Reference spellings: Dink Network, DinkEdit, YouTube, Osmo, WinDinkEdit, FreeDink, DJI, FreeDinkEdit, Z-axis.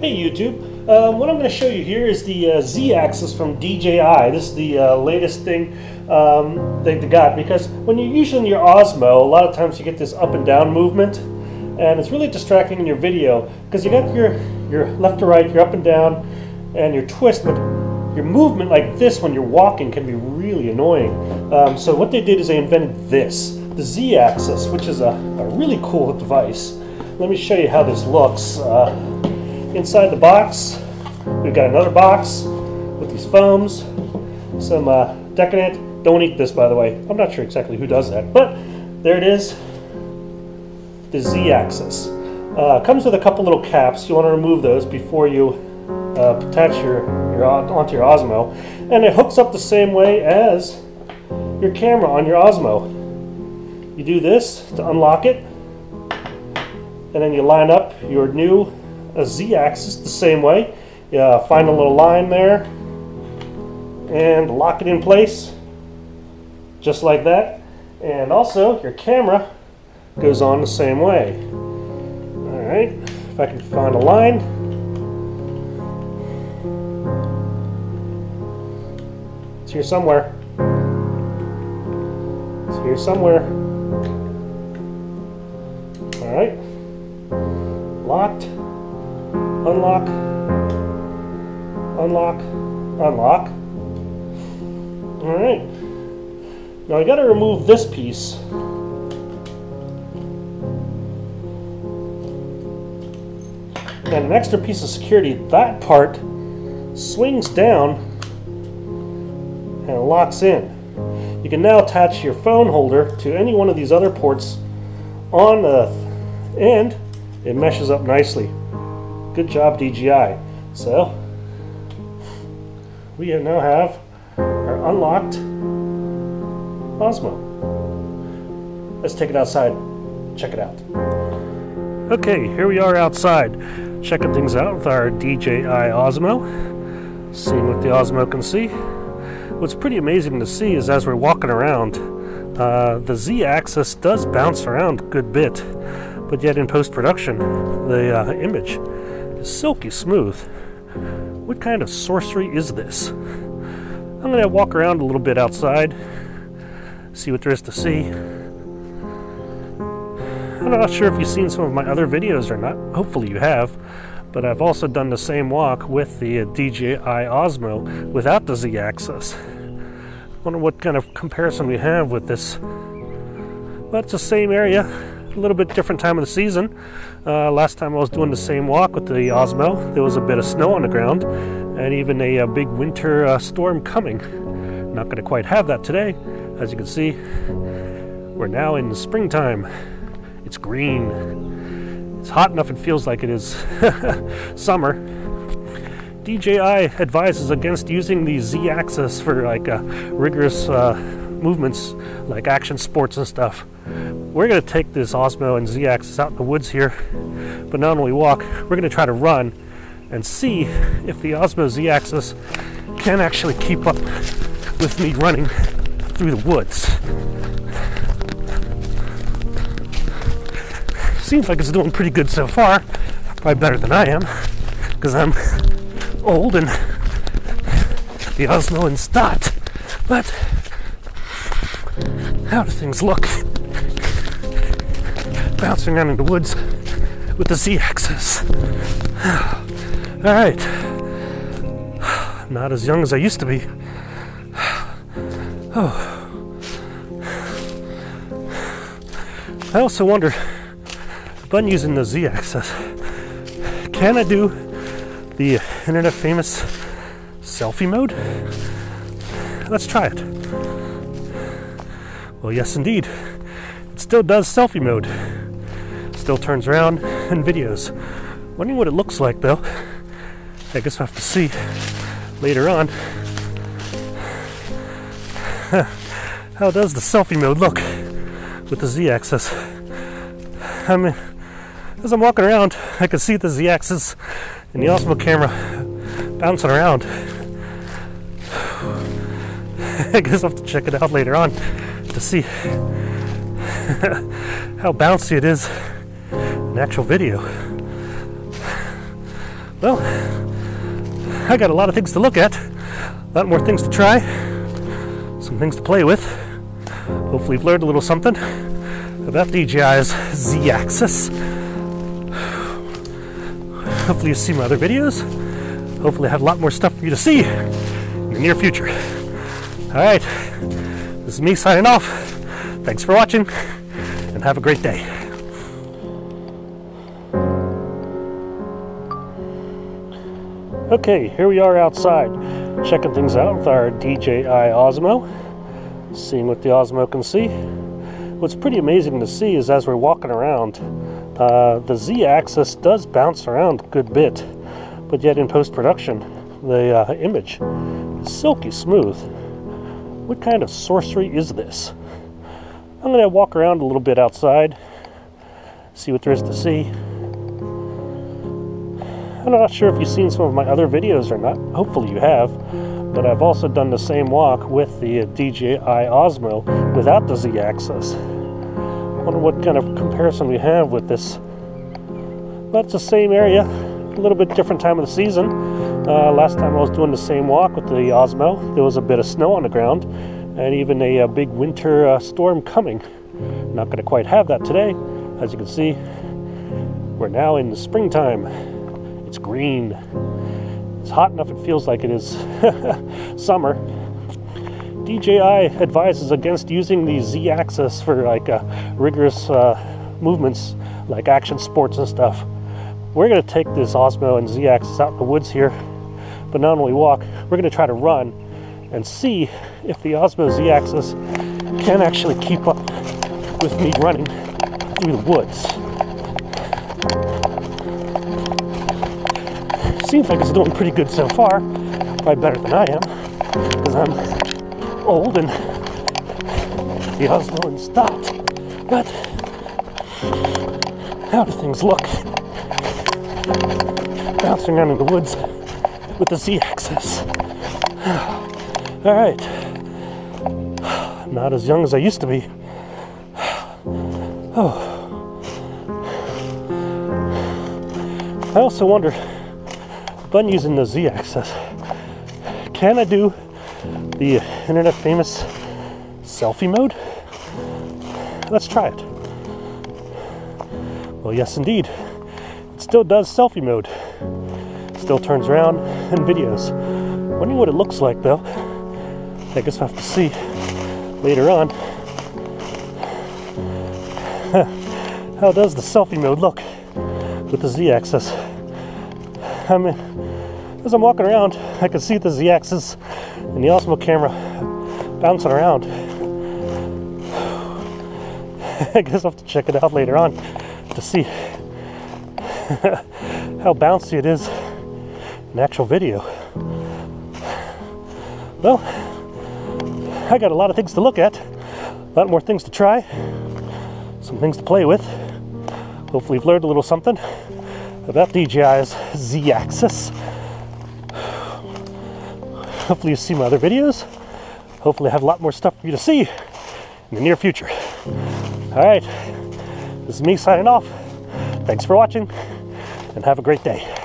Hey YouTube, what I'm going to show you here is the Z-axis from DJI. This is the latest thing they got, because when you're using your Osmo, a lot of times you get this up and down movement, and it's really distracting in your video because you got your left to right, your up and down, and your twist, but your movement like this when you're walking can be really annoying. So what they did is they invented this, the Z-axis, which is a really cool device. Let me show you how this looks. Inside the box, we've got another box with these foams, some decadent. Don't eat this, by the way. I'm not sure exactly who does that, but there it is, the Z-axis. Comes with a couple little caps. You want to remove those before you attach your onto your Osmo, and it hooks up the same way as your camera on your Osmo. You do this to unlock it, and then you line up your new Z-axis the same way. Find a little line there and lock it in place just like that, and also your camera goes on the same way. Alright, if I can find a line. It's here somewhere. It's here somewhere. Alright, locked. Unlock, unlock, unlock. All right. Now I got to remove this piece. And an extra piece of security, that part swings down and locks in. You can now attach your phone holder to any one of these other ports on the and it meshes up nicely. Good job, DJI. So, we now have our unlocked Osmo. Let's take it outside, check it out. Okay, here we are outside, checking things out with our DJI Osmo, seeing what the Osmo can see. What's pretty amazing to see is as we're walking around, the Z-axis does bounce around a good bit, but yet in post-production, the image silky smooth. What kind of sorcery is this? I'm gonna walk around a little bit outside, see what there is to see. I'm not sure if you've seen some of my other videos or not. Hopefully you have, but I've also done the same walk with the DJI Osmo without the Z-axis. Wonder what kind of comparison we have with this. Well, it's the same area, a little bit different time of the season. Last time I was doing the same walk with the Osmo, there was a bit of snow on the ground and even a big winter storm coming. Not going to quite have that today. As you can see, we're now in the springtime. It's green. It's hot enough it feels like it is summer. DJI advises against using the Z-axis for like rigorous movements like action sports and stuff. We're going to take this Osmo and Z-axis out in the woods here, but not only walk, we're going to try to run and see if the Osmo Z-axis can actually keep up with me running through the woods. Seems like it's doing pretty good so far, probably better than I am, because I'm old and the Osmo is not. But how do things look? Bouncing around in the woods with the Z-axis. Alright. Not as young as I used to be. Oh. I also wonder, when using the Z-axis, can I do the internet famous selfie mode? Let's try it. Well, yes indeed. It still does selfie mode. Still turns around in videos. Wondering what it looks like though. I guess we'll have to see later on. How does the selfie mode look with the Z-axis? I mean, as I'm walking around, I can see the Z-axis and the Osmo camera bouncing around. I guess I'll have to check it out later on to see how bouncy it is in actual video. Well, I got a lot of things to look at, a lot more things to try, some things to play with. Hopefully you've learned a little something about DJI's Z-axis. Hopefully you see my other videos. Hopefully I have a lot more stuff for you to see in the near future. Alright, this is me signing off. Thanks for watching, and have a great day. Okay, here we are outside, checking things out with our DJI Osmo, seeing what the Osmo can see. What's pretty amazing to see is as we're walking around, the Z-axis does bounce around a good bit, but yet in post-production, the image is silky smooth. What kind of sorcery is this? I'm going to walk around a little bit outside, see what there is to see. I'm not sure if you've seen some of my other videos or not, hopefully you have, but I've also done the same walk with the DJI Osmo without the Z-axis. I wonder what kind of comparison we have with this. Well, it's the same area, a little bit different time of the season. Last time I was doing the same walk with the Osmo, there was a bit of snow on the ground, and even a big winter storm coming. Not going to quite have that today. As you can see, we're now in the springtime. It's green. It's hot enough it feels like it is summer. DJI advises against using the Z-axis for like rigorous movements like action sports and stuff. We're going to take this Osmo and Z-axis out in the woods here, but not only walk, we're going to try to run and see if the Osmo Z-axis can actually keep up with me running through the woods. Seems like it's doing pretty good so far, probably better than I am, because I'm old and the Osmo stopped. But how do things look bouncing around in the woods with the Z-axis? All right, I'm not as young as I used to be. Oh, I also wonder. But using the Z-axis, can I do the internet famous selfie mode? Let's try it. Well, yes indeed, it still does selfie mode. It still turns around and videos. Wondering what it looks like though. I guess we'll have to see later on. How does the selfie mode look with the Z-axis? I mean, as I'm walking around, I can see the Z-axis and the Osmo camera bouncing around. I guess I'll have to check it out later on to see how bouncy it is in actual video. Well, I got a lot of things to look at, a lot more things to try, some things to play with. Hopefully you've learned a little something about DJI's Z-axis. Hopefully you see my other videos. Hopefully I have a lot more stuff for you to see in the near future. All right, this is me signing off. Thanks for watching, and have a great day.